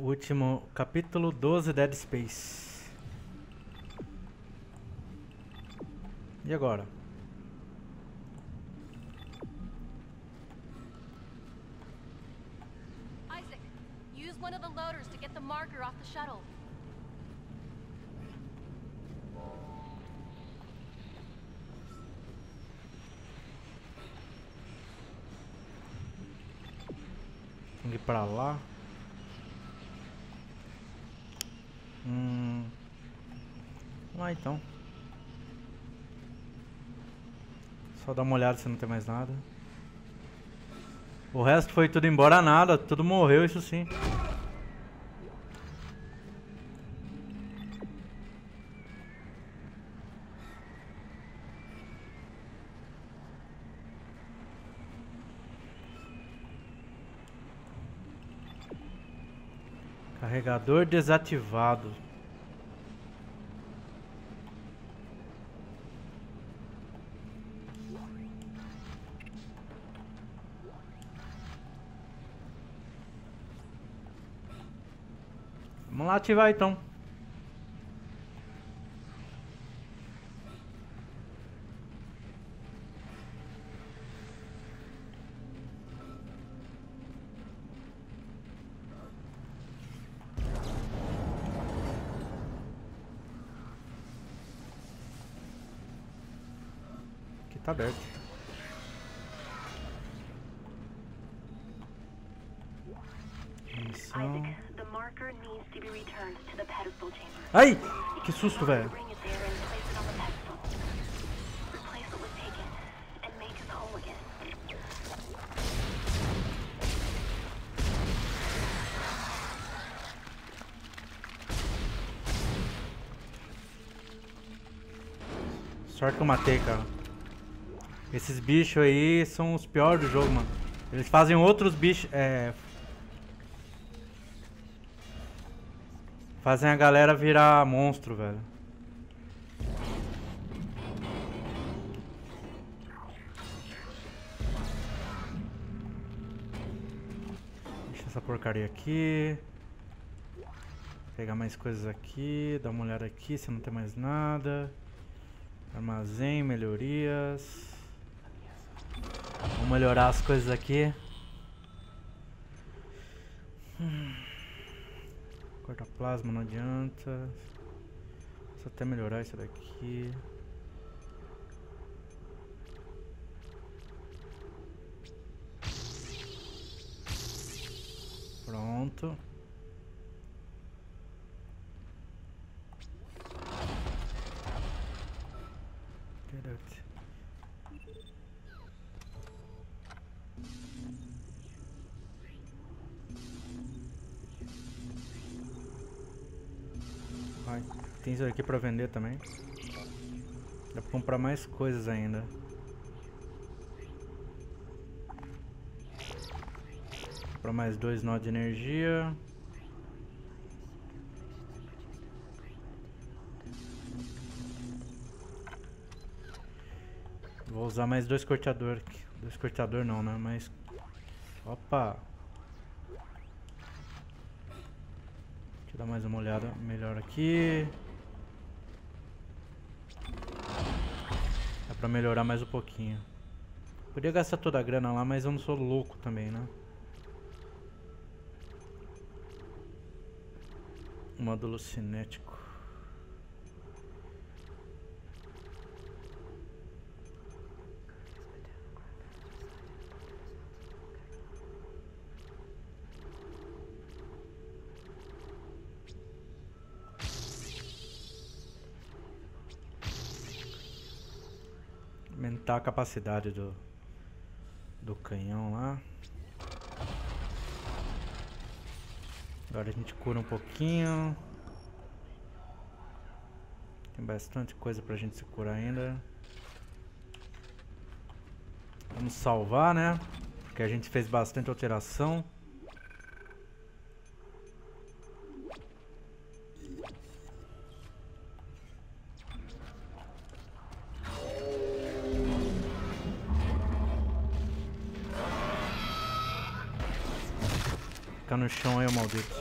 Último capítulo 12, Dead Space. E agora? Isaac, use one of the loaders to get the marker off the shuttle. Tem que ir pra lá. Vamos lá então. Só dar uma olhada se não tem mais nada. O resto foi tudo embora, nada. Tudo morreu, isso sim. Carregador desativado. Vamos lá ativar então. Tá aberto. Ai! Que susto, velho. Sorte que eu matei, cara. Esses bichos aí são os piores do jogo, mano. Eles fazem outros bichos, fazem a galera virar monstro, velho. Deixa essa porcaria aqui. Pegar mais coisas aqui, dar uma olhada aqui se não tem mais nada. Armazém, melhorias. Vamos melhorar as coisas aqui. Corta plasma, não adianta. Preciso até melhorar isso daqui. Pronto. Tem isso aqui pra vender também. Dá pra comprar mais coisas ainda. Comprar mais 2 nó de energia. Vou usar mais 2 cortadores. 2 cortadores não, né? Mas... opa! Deixa eu dar mais uma olhada melhor aqui. Pra melhorar mais um pouquinho. Podia gastar toda a grana lá, mas eu não sou louco também, né? Módulo cinético. Aumentar a capacidade do canhão lá. Agora a gente cura um pouquinho. Tem bastante coisa pra gente se curar ainda. Vamos salvar, né? Porque a gente fez bastante alteração. Fica no chão aí, maldito.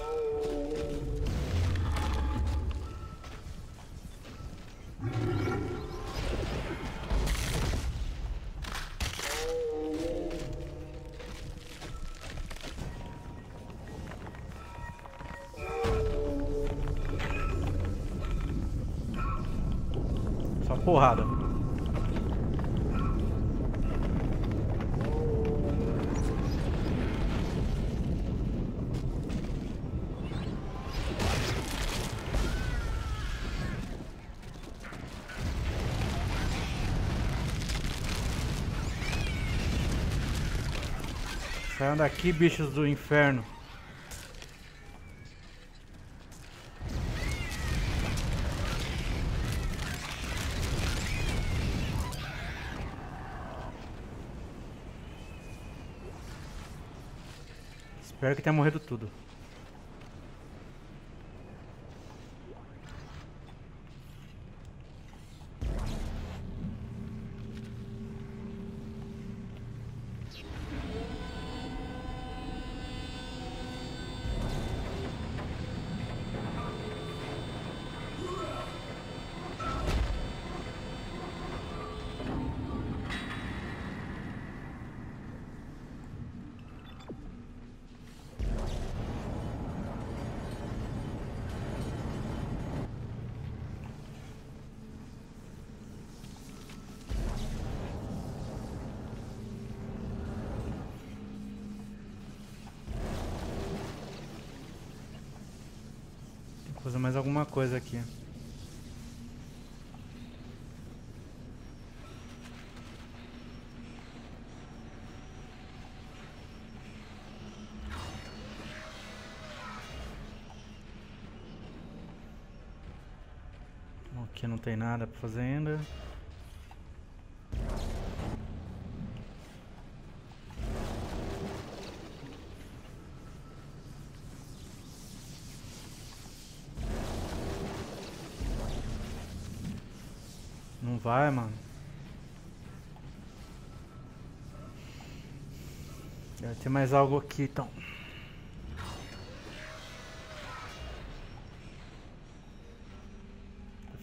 porrada. Saiam daqui, bichos do inferno. Espero que tenha morrido tudo. Vou fazer mais alguma coisa aqui. Aqui não tem nada para fazer ainda. Vai, mano. Deve ter mais algo aqui, então. Tá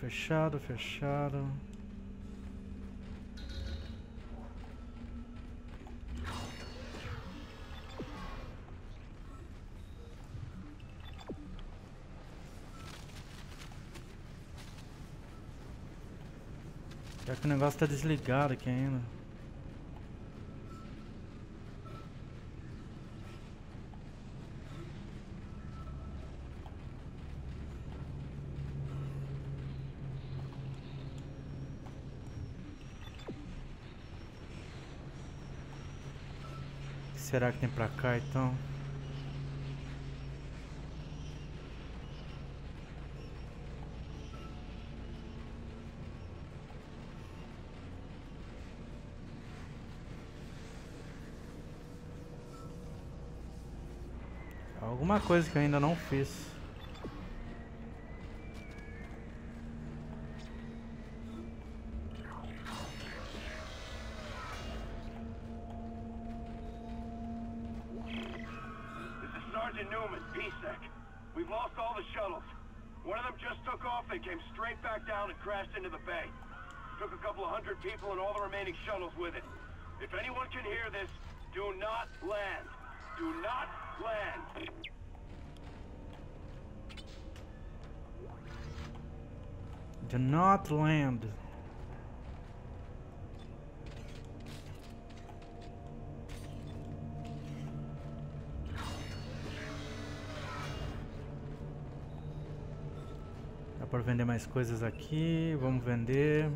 fechado, fechado. Será que o negócio tá desligado aqui ainda? O que será que tem pra cá então? Alguma coisa que eu ainda não fiz. This is Sergeant Newman, BSEC. We've lost all the shuttles. One of them just took off. They came straight back down and crashed into the bay. Took a couple of hundred people and all the remaining shuttles with it. If anyone can hear this, do not land. Do not land. Do not land. Dá para vender mais coisas aqui. Vamos vender.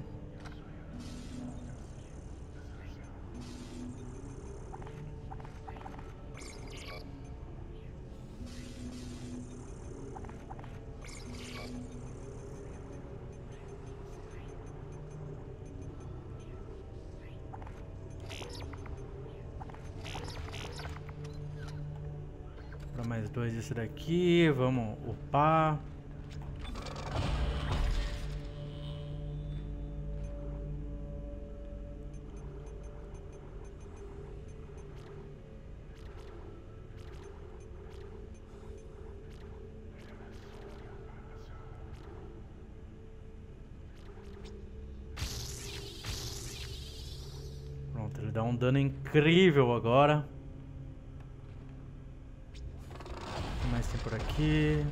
Mais dois desse daqui, vamos upar. Pronto, ele dá um dano incrível agora. Por aqui.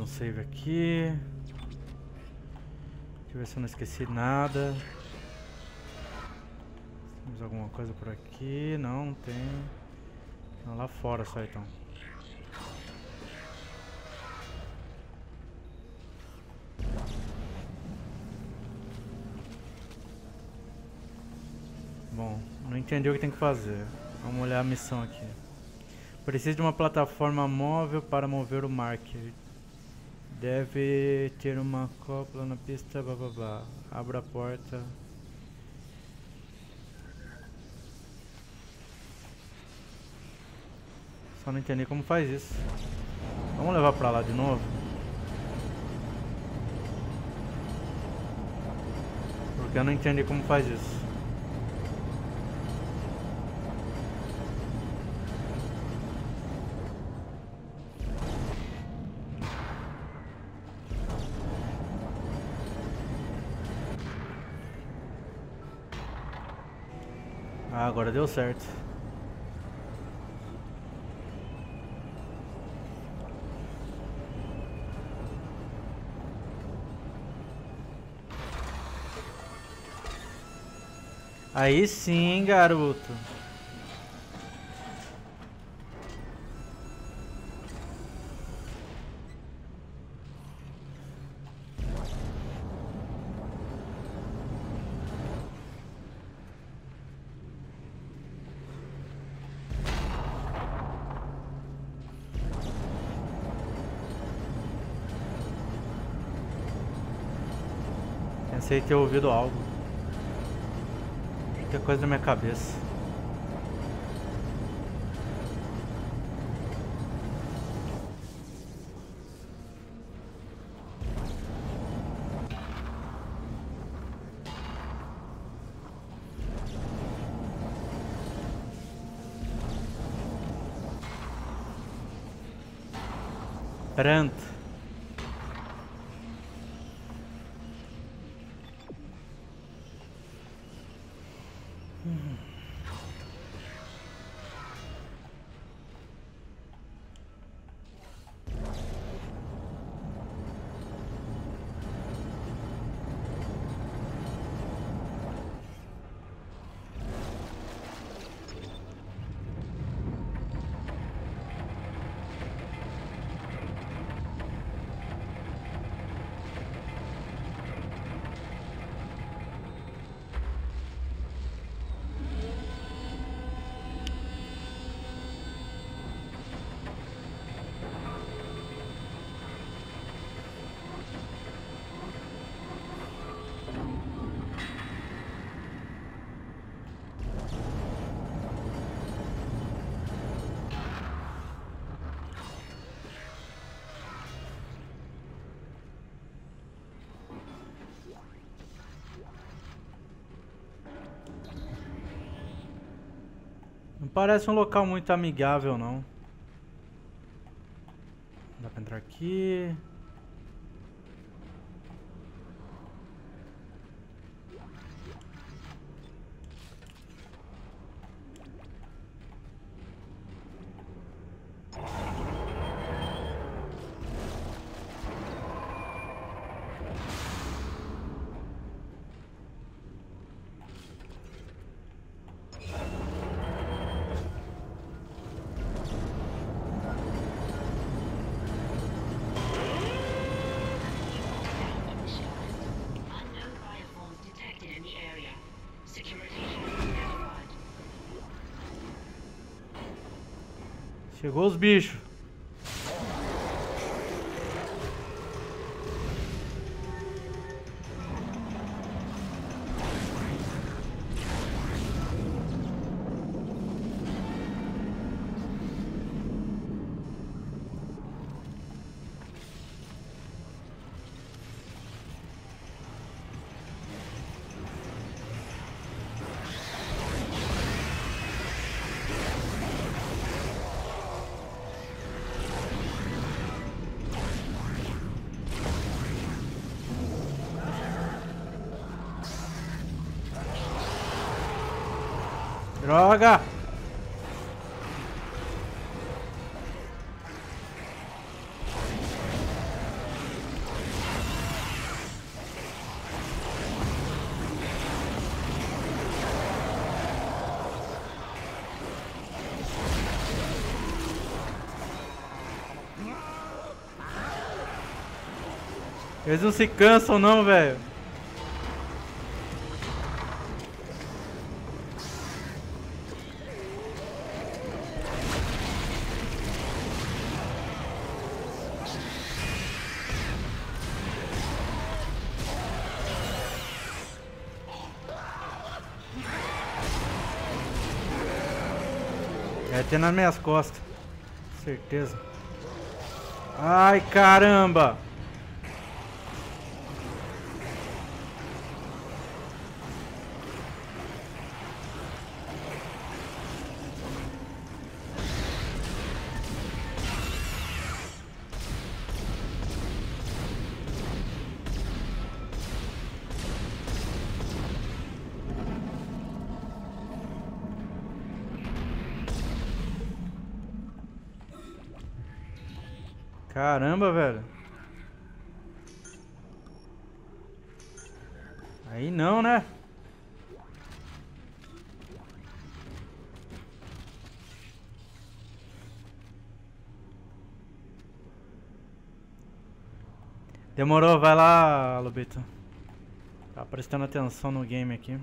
um save aqui. Deixa eu ver se eu não esqueci nada. Temos alguma coisa por aqui? Não, não tem. Não, lá fora só então. Bom, não entendi o que tem que fazer. Vamos olhar a missão aqui. Precisa de uma plataforma móvel para mover o marker. Deve ter uma copla na pista, blá blá blá. Abra a porta. Só não entendi como faz isso. Vamos levar pra lá de novo? Porque eu não entendi como faz isso. Ah, agora deu certo. Aí sim, garoto. Pensei ter ouvido algo. Que coisa na minha cabeça. Pronto. Parece um local muito amigável, não. Dá pra entrar aqui. Chegou os bichos. Droga! Eles não se cansam não, velho. É até nas minhas costas. Certeza. Ai, caramba! Caramba, velho. Aí não, né? Demorou, vai lá, Lobito. Tá prestando atenção no game aqui.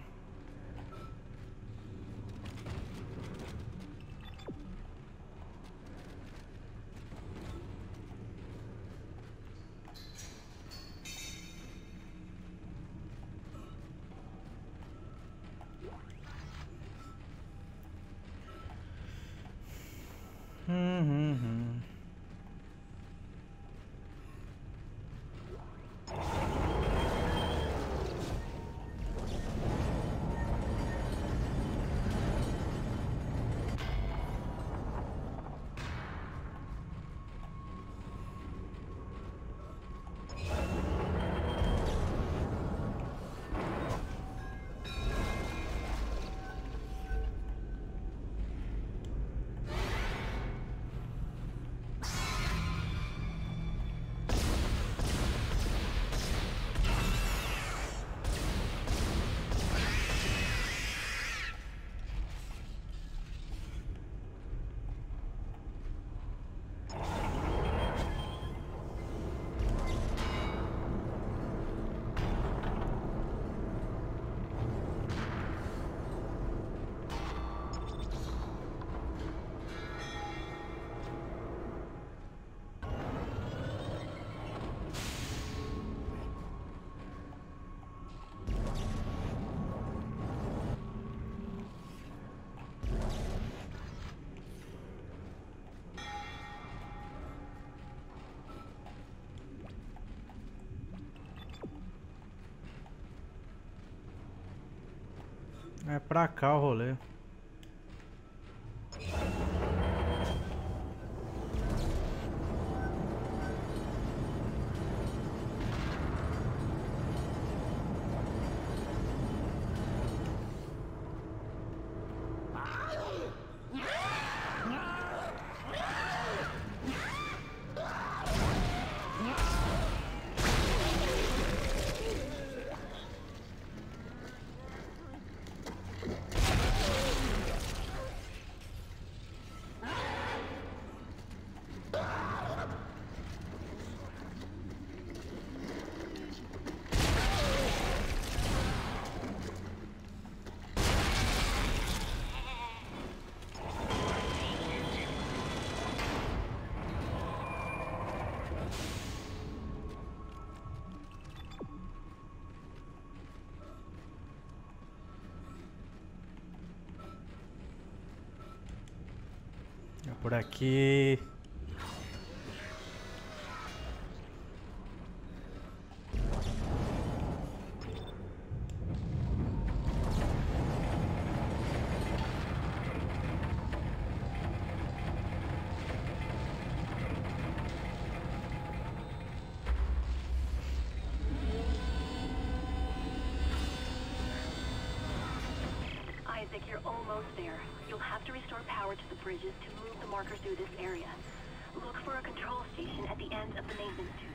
É pra cá o rolê. Por aqui. Isaac, you're almost there. You'll have to restore power to the bridges to move the marker through this area. Look for a control station at the end of the maintenance.